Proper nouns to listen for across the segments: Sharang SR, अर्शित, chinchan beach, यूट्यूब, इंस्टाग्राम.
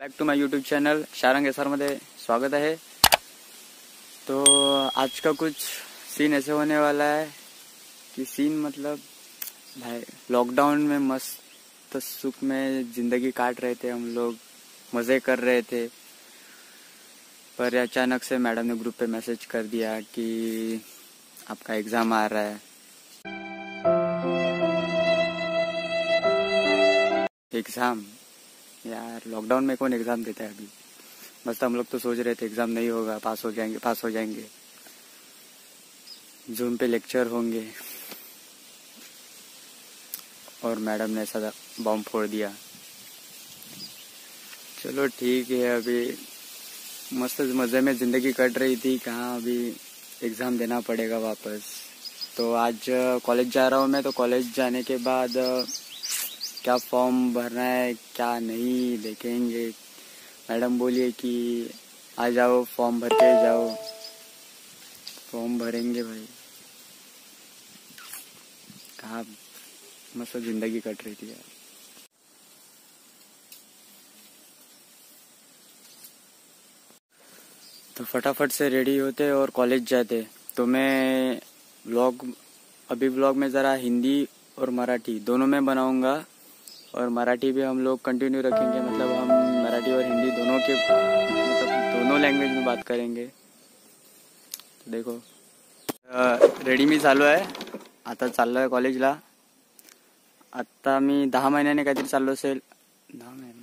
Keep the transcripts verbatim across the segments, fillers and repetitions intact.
Back to my यूट्यूब channel Sharang S आरमध्ये स्वागत है। तो आज का कुछ सीन ऐसे होने वाला है कि सीन मतलब भाई लॉकडाउन में मस्त सुख में ज़िंदगी काट रहे थे हम लोग, मज़े कर रहे थे। पर अचानक से मैडम ने ग्रुप पे मैसेज कर दिया कि आपका एग्ज़ाम आ रहा है। एग्ज़ाम यार लॉकडाउन में कौन एग्ज़ाम देता है। अभी बस हम लोग तो सोच रहे थे एग्ज़ाम नहीं होगा, पास हो जाएंगे पास हो जाएंगे जूम पे लेक्चर होंगे, और मैडम ने ऐसा बॉम्ब फोड़ दिया। चलो ठीक है, अभी मस्त मज़े में ज़िंदगी कट रही थी, कहाँ अभी एग्ज़ाम देना पड़ेगा वापस। तो आज कॉलेज जा रहा हूँ मैं, तो कॉलेज जाने के बाद क्या फॉर्म भरना है क्या नहीं देखेंगे। मैडम बोलिए कि आ जाओ फॉर्म भर के जाओ, फॉर्म भरेंगे भाई। कहाँ मस्त जिंदगी कट रही थी यार। तो फटाफट से रेडी होते और कॉलेज जाते। तो मैं व्लॉग अभी व्लॉग में ज़रा हिंदी और मराठी दोनों में बनाऊंगा, और मराठी भी हम लोग कंटिन्यू रखेंगे। मतलब हम मराठी और हिंदी दोनों के मतलब दोनों लैंग्वेज में बात करेंगे। तो देखो रेडी मी चालू आहे, आता चाललो आहे कॉलेजला। आत्ता मी दहा महिन्याने काहीतरी चाललो असेल, दहा महिने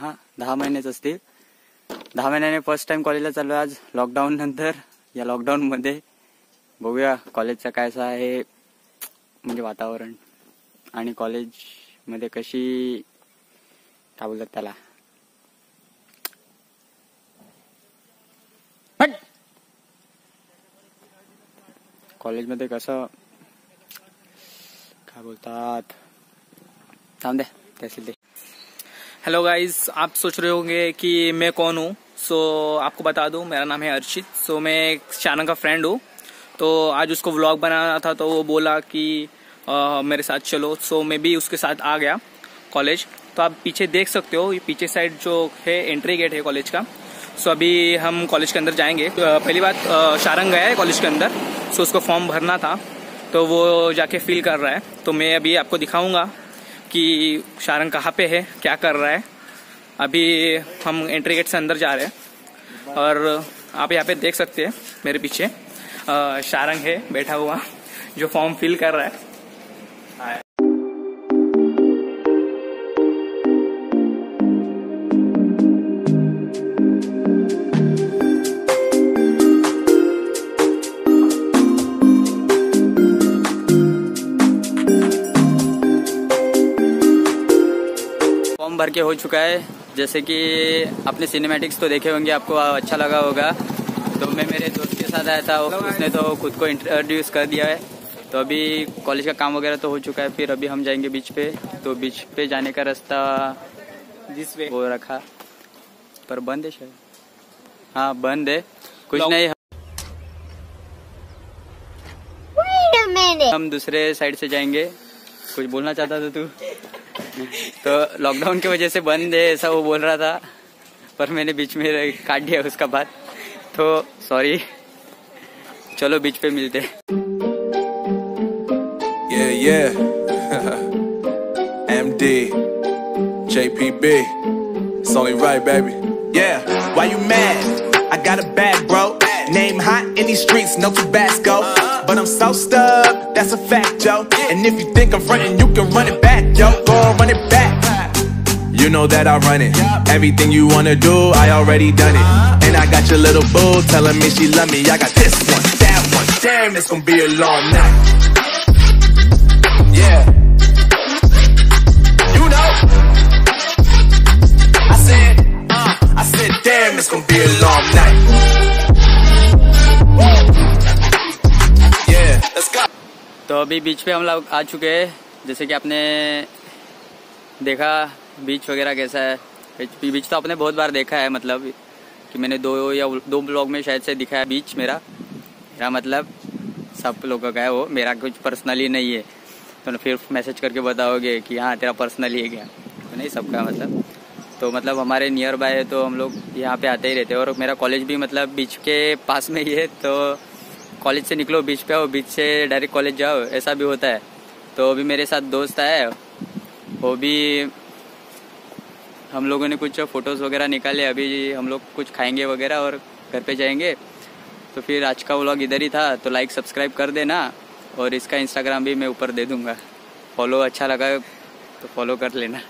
हां दहा महिनेच असतील। दहा महिन्याने फर्स्ट टाइम कॉलेजला चाललो आज लॉकडाऊन नंतर। या लॉकडाऊन मध्ये बघूया कॉलेजचं कायसा आहे म्हणजे वातावरण, आणि कॉलेज मध्ये कशी काय बोलतात त्याला कॉलेज मध्ये कसं काय बोलतात थांब दे तहसील दे। हेलो गाइस, आप सोच रहे होंगे कि मैं कौन हूँ। सो so, आपको बता दूँ मेरा नाम है अर्शित। सो so, मैं शारंग का फ्रेंड हूँ। तो आज उसको व्लॉग बनाना था, तो वो बोला कि आ, मेरे साथ चलो। सो so, मैं भी उसके साथ आ गया कॉलेज। तो आप पीछे देख सकते हो, ये पीछे साइड जो है एंट्री गेट है कॉलेज का। सो so, अभी हम कॉलेज के अंदर जाएंगे। तो पहली बात शारंग गया है कॉलेज के अंदर। सो so, उसको फॉर्म भरना था, तो वो जाके फिल कर रहा है। तो मैं अभी आपको दिखाऊँगा कि शारंग कहाँ पे है, क्या कर रहा है। अभी हम एंट्री गेट से अंदर जा रहे हैं, और आप यहाँ पे देख सकते हैं मेरे पीछे शारंग है बैठा हुआ जो फॉर्म फिल कर रहा है। भर के हो चुका है, जैसे कि आपने सिनेमैटिक्स तो देखे होंगे, आपको अच्छा लगा होगा। तो मैं मेरे दोस्त के साथ आया था, उसने तो खुद को इंट्रोड्यूस कर दिया है। तो अभी कॉलेज का काम वगैरह तो हो चुका है, फिर अभी हम जाएंगे बीच पे। तो बीच पे जाने का रास्ता जिस वे वो रखा पर बंद है शायद, हाँ बंद है कुछ नहीं। हम दूसरे साइड से जाएंगे। कुछ बोलना चाहता था तू? तो लॉकडाउन की वजह से बंद है ऐसा वो बोल रहा था, पर मैंने बीच में काट दिया उसका बात, तो सॉरी। चलो बीच पे मिलते। yeah, yeah. M D, J P B, it's only right, baby. Yeah, why you mad? I got a bad bro, name hot in these streets, no Tabasco. But I'm so stubbed, that's a fact, yo. And if you think I'm frontin', you can run it back, yo. Go on, run it back. You know that I run it. Everything you wanna do, I already done it. And I got your little boo telling me she love me. I got this one, that one. Damn, it's gonna be a long night. Yeah. You know. I said, uh, I said, damn, it's gonna be a long night. Woo. तो अभी बीच पे हम लोग आ चुके हैं, जैसे कि आपने देखा बीच वगैरह कैसा है। बीच, बीच तो आपने बहुत बार देखा है, मतलब कि मैंने दो या दो ब्लॉग में शायद से दिखाया बीच। मेरा मेरा मतलब सब लोगों का है वो, मेरा कुछ पर्सनली नहीं है। तो फिर मैसेज करके बताओगे कि हाँ तेरा पर्सनली है क्या, तो नहीं सबका मतलब, तो मतलब हमारे नियर बाय है तो हम लोग यहाँ पे आते ही रहते हैं। और मेरा कॉलेज भी मतलब बीच के पास में ही है, तो कॉलेज से निकलो बीच पे आओ, बीच से डायरेक्ट कॉलेज जाओ, ऐसा भी होता है। तो अभी मेरे साथ दोस्त आया, वो भी हम लोगों ने कुछ फ़ोटोज़ वगैरह निकाले। अभी हम लोग कुछ खाएंगे वगैरह और घर पे जाएंगे। तो फिर आज का व्लॉग इधर ही था, तो लाइक सब्सक्राइब कर देना, और इसका इंस्टाग्राम भी मैं ऊपर दे दूंगा। फॉलो अच्छा लगा तो फॉलो कर लेना।